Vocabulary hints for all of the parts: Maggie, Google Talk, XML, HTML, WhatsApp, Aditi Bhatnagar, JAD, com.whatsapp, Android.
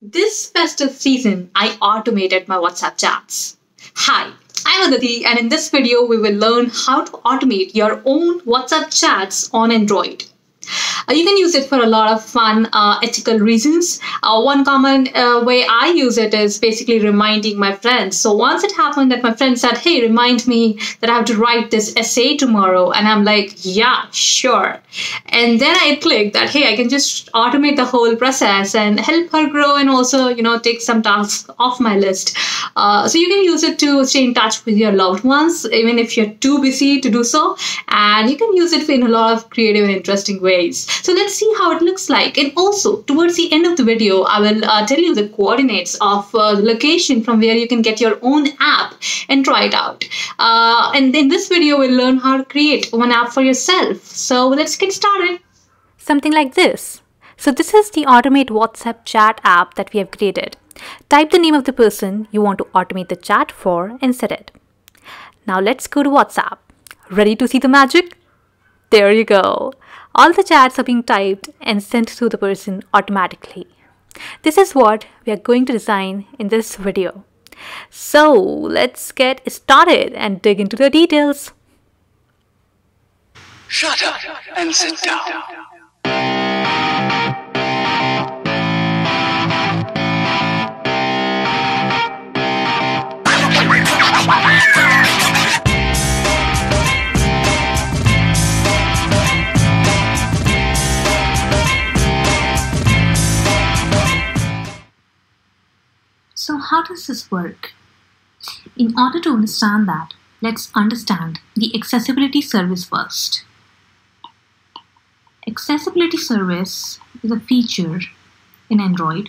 This festive season, I automated my WhatsApp chats. Hi, I'm Aditi, and in this video, we will learn how to automate your own WhatsApp chats on Android. You can use it for a lot of fun ethical reasons. One common way I use it is basically reminding my friends. So once it happened that my friend said, hey, remind me that I have to write this essay tomorrow. And I'm like, yeah, sure. And then I clicked that, hey, I can just automate the whole process and help her grow and also, you know, take some tasks off my list. So you can use it to stay in touch with your loved ones, even if you're too busy to do so. And you can use it in a lot of creative and interesting ways. So let's see how it looks like. And also towards the end of the video, I will tell you the coordinates of the location from where you can get your own app and try it out. And in this video, we'll learn how to create one app for yourself. So let's get started. Something like this. So this is the Automate WhatsApp Chat app that we have created. Type the name of the person you want to automate the chat for and set it. Now let's go to WhatsApp. Ready to see the magic? There you go. All the chats are being typed and sent to the person automatically. This is what we are going to design in this video. So let's get started and dig into the details. Shut up and sit down. So how does this work? In order to understand that, let's understand the accessibility service first. Accessibility service is a feature in Android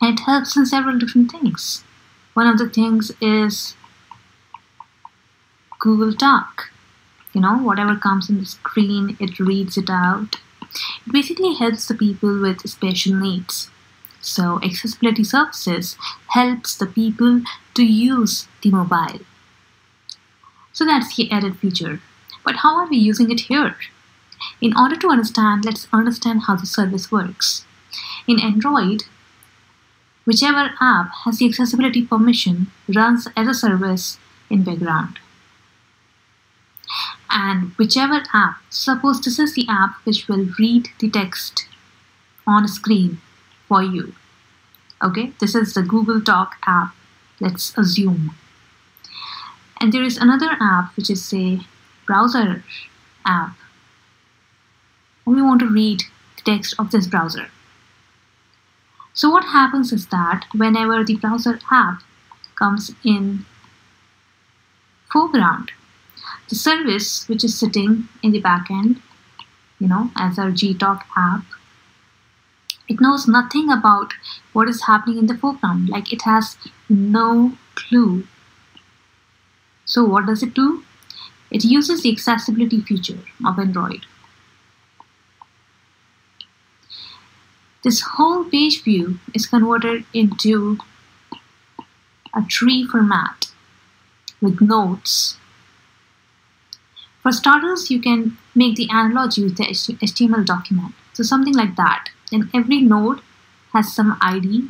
and it helps in several different things. One of the things is Google Talk. You know, whatever comes in the screen, it reads it out. It basically helps the people with special needs. So accessibility services helps the people to use the mobile. So that's the added feature. But how are we using it here? In order to understand, let's understand how the service works. In Android, whichever app has the accessibility permission runs as a service in background. And whichever app, suppose this is the app which will read the text on screen for you. Okay, this is the Google Talk app, let's assume. And there is another app which is, say, browser app. And we want to read the text of this browser. So what happens is that whenever the browser app comes in foreground, the service which is sitting in the back end, you know, as our GTalk app, it knows nothing about what is happening in the foreground, like it has no clue. So what does it do? It uses the accessibility feature of Android. This whole page view is converted into a tree format with nodes. For starters, you can make the analogy with the HTML document, so something like that. And every node has some ID,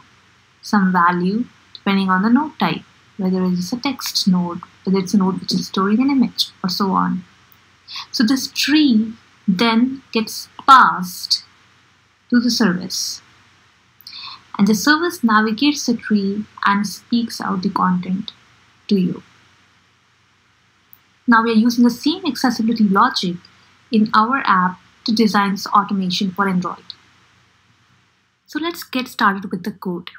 some value, depending on the node type, whether it's a text node, whether it's a node which is storing an image, or so on. So this tree then gets passed to the service. And the service navigates the tree and speaks out the content to you. Now we are using the same accessibility logic in our app to design this automation for Android. So let's get started with the code.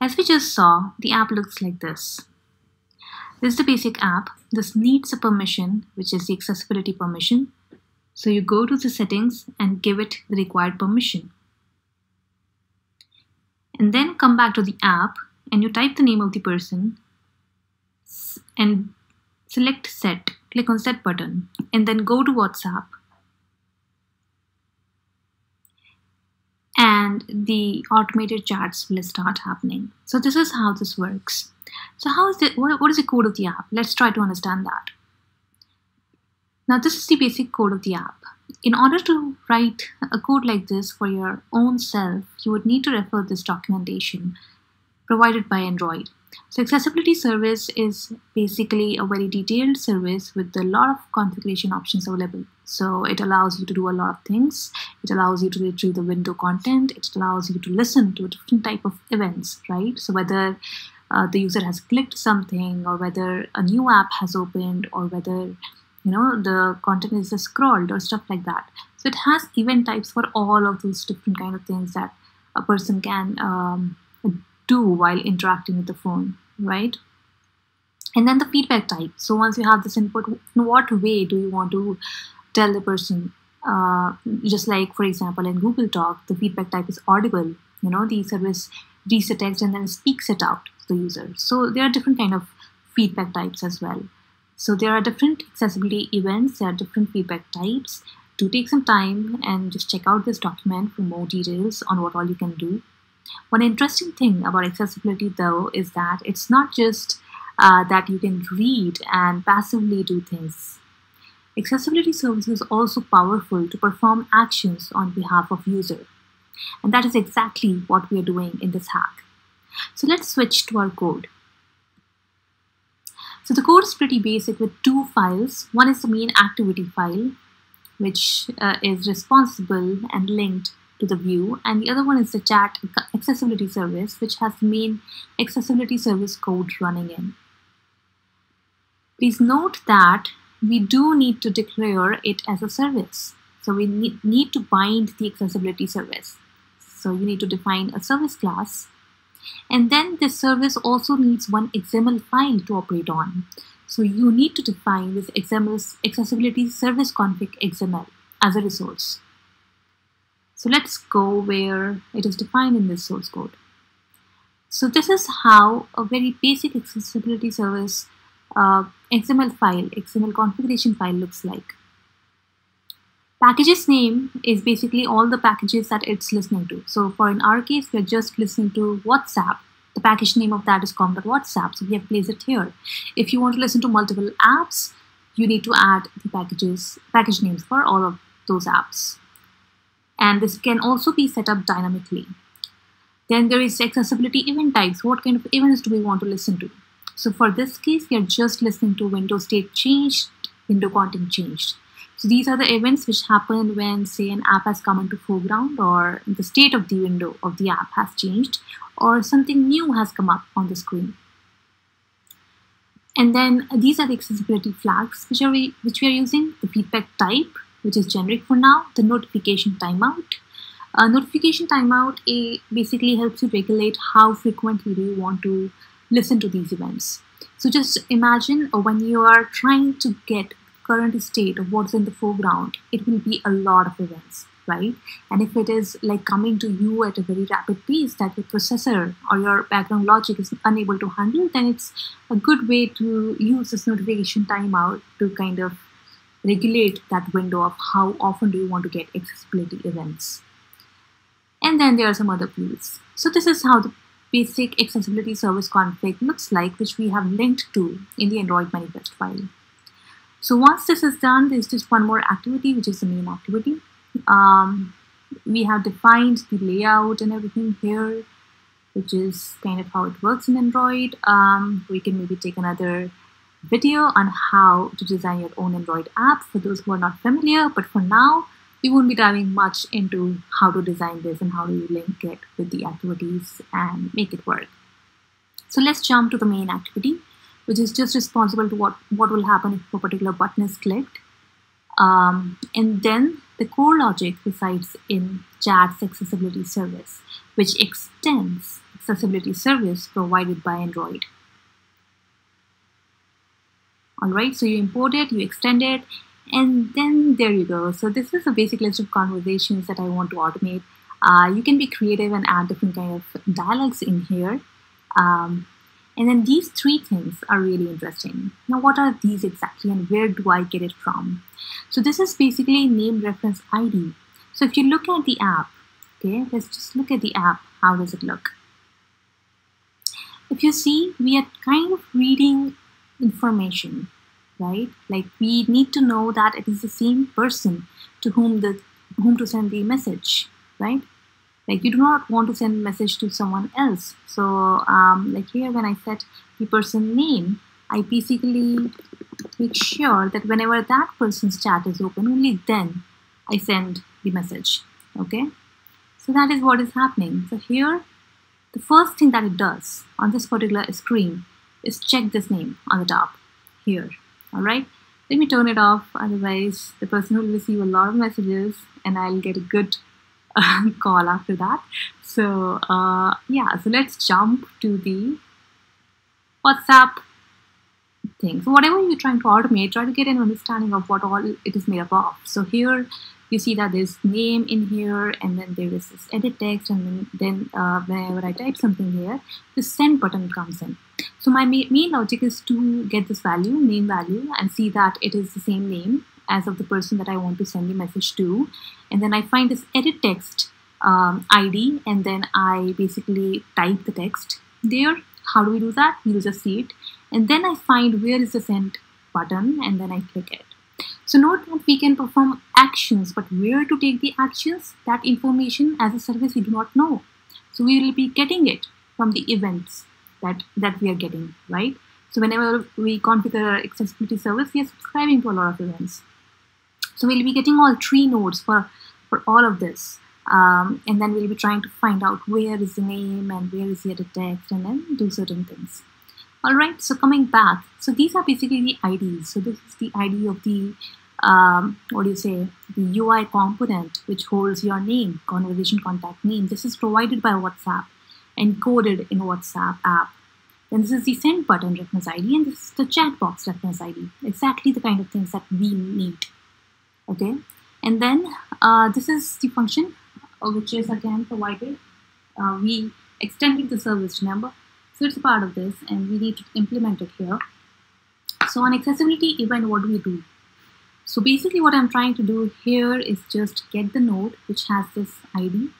As we just saw, the app looks like this. This is the basic app. This needs a permission, which is the accessibility permission. So you go to the settings and give it the required permission. And then come back to the app and you type the name of the person and select set, click on set button, and then go to WhatsApp. And the automated chats will start happening. So this is how this works. So how is the, what is the code of the app? Let's try to understand that. Now this is the basic code of the app. In order to write a code like this for your own self, you would need to refer this documentation provided by Android. So accessibility service is basically a very detailed service with a lot of configuration options available. So it allows you to do a lot of things. It allows you to retrieve the window content. It allows you to listen to a different type of events, right? So whether the user has clicked something, or whether a new app has opened, or whether the content is just scrolled or stuff like that. So it has event types for all of those different kind of things that a person can do while interacting with the phone, right? And then the feedback type. So once you have this input, in what way do you want to tell the person? Just like, for example, in Google Talk, the feedback type is audible. The service reads a text and then speaks it out to the user. So there are different kind of feedback types as well. So there are different accessibility events, there are different feedback types. Do take some time and just check out this document for more details on what all you can do. One interesting thing about accessibility though is that it's not just that you can read and passively do things. Accessibility service is also powerful to perform actions on behalf of user. And that is exactly what we are doing in this hack. So let's switch to our code. So the code is pretty basic with two files. One is the main activity file, which is responsible and linked to the view. And the other one is the chat accessibility service, which has the main accessibility service code running in. Please note that we do need to declare it as a service. So we need to bind the accessibility service. So you need to define a service class. And then this service also needs one XML file to operate on. So you need to define this XML accessibility service config XML as a resource. So let's go where it is defined in this source code. So this is how a very basic accessibility service XML file, XML configuration file looks like. Packages name is basically all the packages that it's listening to. So for in our case, we're just listening to WhatsApp. The package name of that is com.whatsapp, so we have placed it here. If you want to listen to multiple apps, you need to add the package names for all of those apps. And this can also be set up dynamically. Then there is accessibility event types. What kind of events do we want to listen to? So for this case, we are just listening to window state changed, window content changed. So these are the events which happen when, say, an app has come into foreground, or the state of the window of the app has changed, or something new has come up on the screen. And then these are the accessibility flags which we are using. The feedback type, which is generic for now, the notification timeout. Notification timeout basically helps you regulate how frequently you want to listen to these events. So just imagine when you are trying to get current state of what's in the foreground, it will be a lot of events, right? And if it is like coming to you at a very rapid pace that your processor or your background logic is unable to handle, then it's a good way to use this notification timeout to kind of regulate that window of how often do you want to get accessibility events. And then there are some other fields. So this is how the basic accessibility service config looks like, which we have linked to in the Android manifest file. So once this is done, there's just one more activity, which is the main activity. We have defined the layout and everything here, which is kind of how it works in Android. We can maybe take another video on how to design your own Android app for those who are not familiar. But for now, we won't be diving much into how to design this and how do you link it with the activities and make it work. So let's jump to the main activity, which is just responsible to what will happen if a particular button is clicked. And then the core logic resides in JAD's accessibility service, which extends accessibility service provided by Android. All right, so you import it, you extend it, and then there you go. So this is a basic list of conversations that I want to automate. You can be creative and add different kind of dialogues in here. And then these three things are really interesting. Now, what are these exactly and where do I get it from? So this is basically name reference ID. So if you look at the app, okay, let's just look at the app. How does it look? If you see, we are kind of reading information. right? Like we need to know that it is the same person to whom to send the message, right? Like you do not want to send message to someone else. So like here when I set the person name, I basically make sure that whenever that person's chat is open, only then I send the message, okay? So that is what is happening. So here, the first thing that it does on this particular screen is check this name on the top here, all right? Let me turn it off, otherwise the person will receive a lot of messages and I'll get a good call after that. So yeah, so let's jump to the WhatsApp thing. So whatever you're trying to automate, try to get an understanding of what all it is made up of. So here you see that there's name in here, and then there is this edit text, and then whenever I type something here, the send button comes in. So my main logic is to get this value, name value, and see that it is the same name as of the person that I want to send the message to. And then I find this edit text ID, and then I basically type the text there. How do we do that? You'll just see it. And then I find where is the send button, and then I click it. So note that we can perform actions, but where to take the actions, that information as a service we do not know. So we will be getting it from the events that we are getting, right? So whenever we configure accessibility service, we are subscribing to a lot of events. So we'll be getting all three nodes for all of this. And then we'll be trying to find out where is the name and where is the edit text, and then do certain things. All right, so coming back. So these are basically the IDs. So this is the ID of the, the UI component, which holds your name, conversation contact name. This is provided by WhatsApp, encoded in WhatsApp app. Then this is the send button reference ID, and this is the chat box reference ID. Exactly the kind of things that we need, okay? And then this is the function, which is again provided. We extended the service, remember? So it's a part of this, and we need to implement it here. So on accessibility event, what do? So basically what I'm trying to do here is just get the node, which has this ID.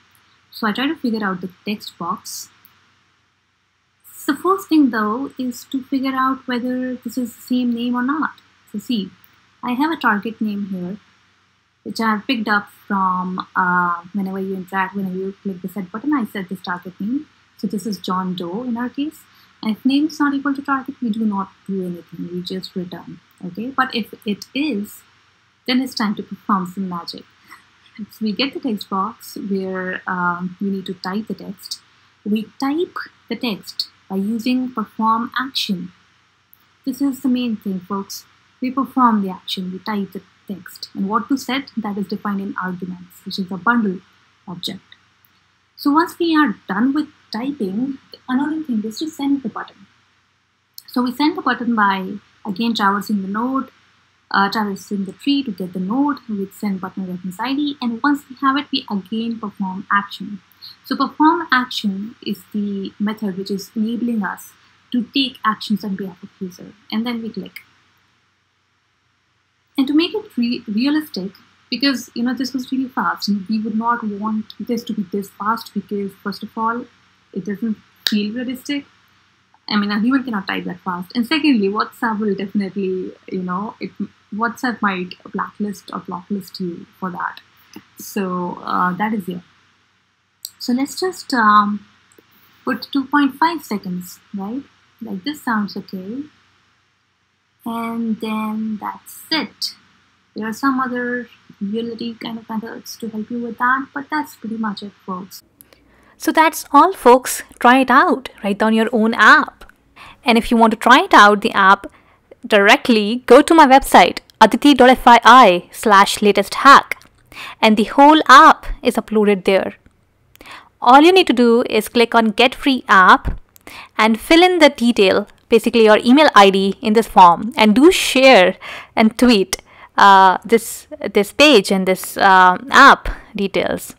So I try to figure out the text box. The first thing though is to figure out whether this is the same name or not. So see, I have a target name here, which I have picked up from whenever you interact, whenever you click the set button, I set this target name. So this is John Doe in our case. And if name is not equal to target, we do not do anything. We just return, okay? But if it is, then it's time to perform some magic. So we get the text box where we need to type the text. We type the text by using perform action. This is the main thing, folks. We perform the action, we type the text. And what to set, that is defined in arguments, which is a bundle object. So once we are done with typing, another thing is to send the button. So we send the button by, again, traversing the node, traversing the tree to get the node with send button reference ID. And once we have it, we again perform action. So perform action is the method which is enabling us to take actions on behalf of the user, and then we click. And to make it realistic, because you know this was really fast, and we would not want this to be this fast because first of all, it doesn't feel realistic. I mean, a human cannot type that fast. And secondly, WhatsApp will definitely, you know, WhatsApp might blacklist or blocklist you for that. So that is it. So let's just put 2.5 seconds, right? Like this sounds okay. And then that's it. There are some other reality kind of methods to help you with that, but that's pretty much it, folks. So that's all, folks. Try it out. Write down your own app. And if you want to try it out, the app, directly go to my website, aditi.fii/latest hack. And the whole app is uploaded there. All you need to do is click on Get Free App and fill in the detail, basically your email ID in this form, and do share and tweet this page and this app details.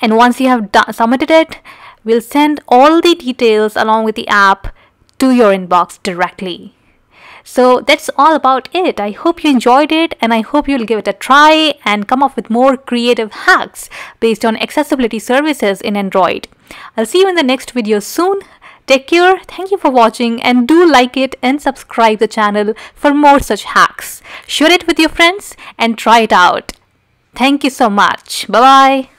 And once you have submitted it, we'll send all the details along with the app to your inbox directly. So that's all about it. I hope you enjoyed it, and I hope you'll give it a try and come up with more creative hacks based on accessibility services in Android. I'll see you in the next video soon. Take care, thank you for watching, and do like it and subscribe the channel for more such hacks. Share it with your friends and try it out. Thank you so much. Bye-bye.